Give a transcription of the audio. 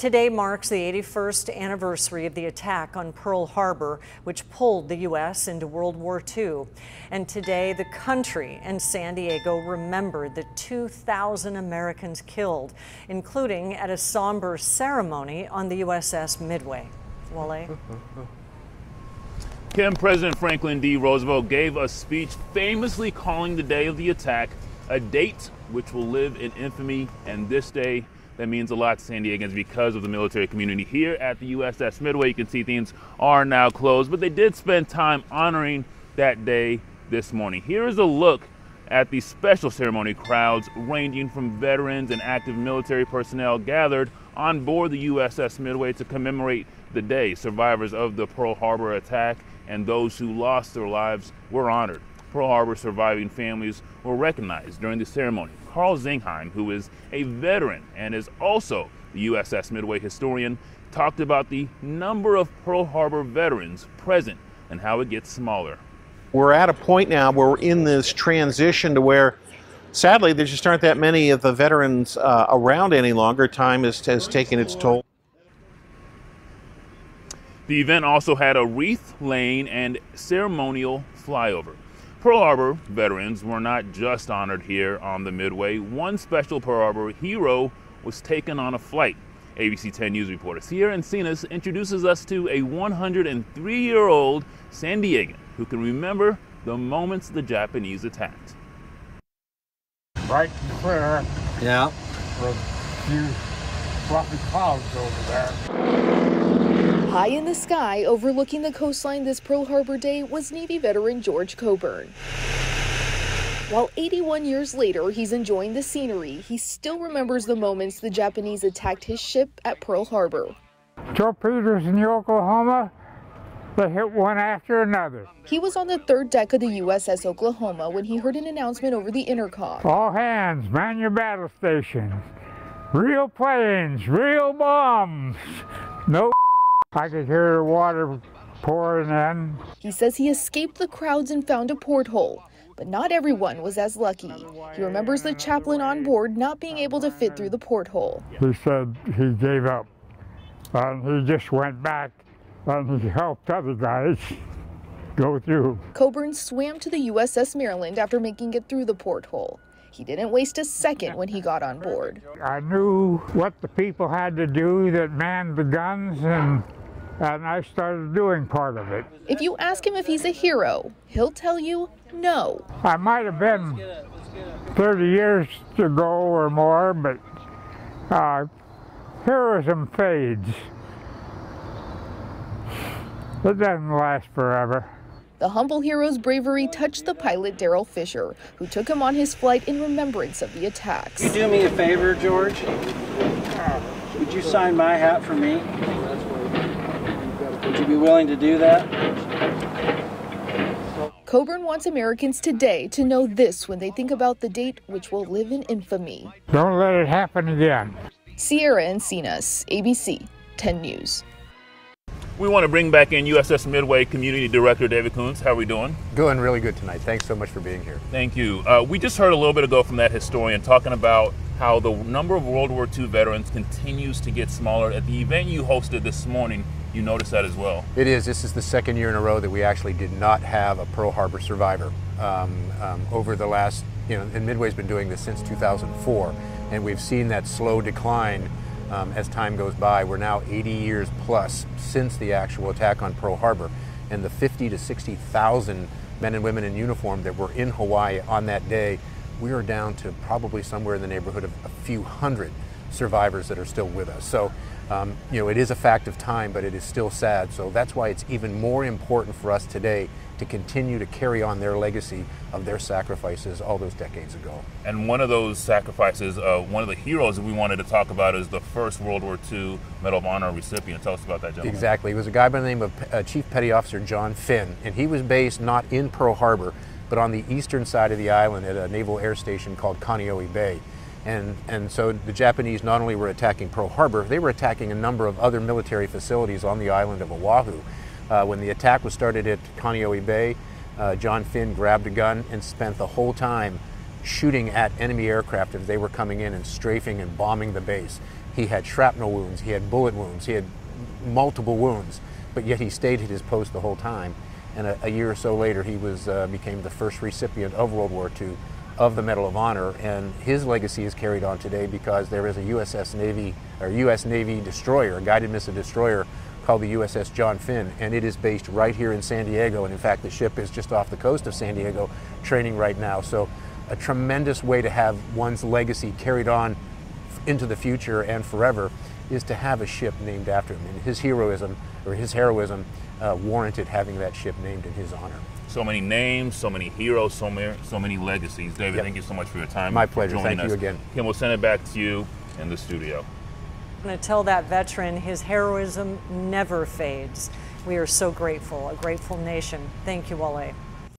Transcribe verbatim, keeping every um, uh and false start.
Today marks the eighty-first anniversary of the attack on Pearl Harbor, which pulled the U S into World War Two. And today, the country and San Diego remembered the two thousand Americans killed, including at a somber ceremony on the U S S Midway. Wale? Kim, President Franklin D. Roosevelt gave a speech famously calling the day of the attack a date which will live in infamy, and this day that means a lot to San Diegans because of the military community. Here at the U S S Midway, you can see things are now closed, but they did spend time honoring that day this morning. Here is a look at the special ceremony. Crowds ranging from veterans and active military personnel gathered on board the U S S Midway to commemorate the day. Survivors of the Pearl Harbor attack and those who lost their lives were honored. Pearl Harbor surviving families were recognized during the ceremony. Carl Zingheim, who is a veteran and is also the U S S Midway historian, talked about the number of Pearl Harbor veterans present and how it gets smaller. We're at a point now where we're in this transition to where, sadly, there just aren't that many of the veterans uh, around any longer. Time has, has taken its toll. The event also had a wreath laying and ceremonial flyover. Pearl Harbor veterans were not just honored here on the Midway. One special Pearl Harbor hero was taken on a flight. A B C ten News reporter Sierra Encinas introduces us to a one hundred three year old San Diegan who can remember the moments the Japanese attacked. Right in front of her, yeah, were a few fluffy clouds over there. High in the sky, overlooking the coastline this Pearl Harbor day, was Navy veteran George Coburn. While eighty-one years later, he's enjoying the scenery, he still remembers the moments the Japanese attacked his ship at Pearl Harbor. Torpedoes in Oklahoma. They hit one after another. He was on the third deck of the U S S Oklahoma when he heard an announcement over the intercom. All hands, man your battle stations. Real planes, real bombs. No. I could hear the water pouring in. He says he escaped the crowds and found a porthole, but not everyone was as lucky. He remembers the chaplain on board not being able to fit through the porthole. He said he gave up, and he just went back. And he helped other guys go through. Coburn swam to the U S S Maryland after making it through the porthole. He didn't waste a second when he got on board. I knew what the people had to do that manned the guns, and, and I started doing part of it. If you ask him if he's a hero, he'll tell you no. I might have been thirty years ago or more, but uh, heroism fades. It doesn't last forever. The humble hero's bravery touched the pilot Daryl Fisher, who took him on his flight in remembrance of the attacks. Would you do me a favor, George? Would you sign my hat for me? Would you be willing to do that? Coburn wants Americans today to know this when they think about the date which will live in infamy. Don't let it happen again. Sierra Encinas, A B C ten News. We want to bring back in U S S Midway Community Director David Koontz. How are we doing? Doing really good tonight. Thanks so much for being here. Thank you. Uh, we just heard a little bit ago from that historian talking about how the number of World War Two veterans continues to get smaller. At the event you hosted this morning, you noticed that as well. It is. This is the second year in a row that we actually did not have a Pearl Harbor survivor. Um, um, over the last, you know, and Midway's been doing this since two thousand four, and we've seen that slow decline. Um, as time goes by, we're now eighty years plus since the actual attack on Pearl Harbor, and the fifty to sixty thousand men and women in uniform that were in Hawaii on that day, we are down to probably somewhere in the neighborhood of a few hundred survivors that are still with us. So, um, you know, it is a fact of time, but it is still sad. So that's why it's even more important for us today to continue to carry on their legacy of their sacrifices all those decades ago. And one of those sacrifices, uh, one of the heroes that we wanted to talk about is the first World War Two Medal of Honor recipient. Tell us about that, gentleman. Exactly. He was a guy by the name of uh, Chief Petty Officer John Finn, and he was based not in Pearl Harbor, but on the eastern side of the island at a naval air station called Kaneohe Bay. And, and so the Japanese not only were attacking Pearl Harbor, they were attacking a number of other military facilities on the island of Oahu. Uh, when the attack was started at Kaneohe Bay, uh, John Finn grabbed a gun and spent the whole time shooting at enemy aircraft as they were coming in and strafing and bombing the base. He had shrapnel wounds, he had bullet wounds, he had multiple wounds, but yet he stayed at his post the whole time. And a, a year or so later, he was uh, became the first recipient of World War Two of the Medal of Honor, and his legacy is carried on today because there is a U S S Navy, or U S Navy destroyer, a guided missile destroyer called the U S S John Finn, and it is based right here in San Diego, and in fact, the ship is just off the coast of San Diego training right now. So a tremendous way to have one's legacy carried on into the future and forever is to have a ship named after him, and his heroism, or his heroism, Uh, warranted having that ship named in his honor. So many names, so many heroes, so many, so many legacies. David, yep. Thank you so much for your time. My pleasure. Thank us. you again. Kim, we'll send it back to you in the studio. I'm going to tell that veteran his heroism never fades. We are so grateful, a grateful nation. Thank you, Wale.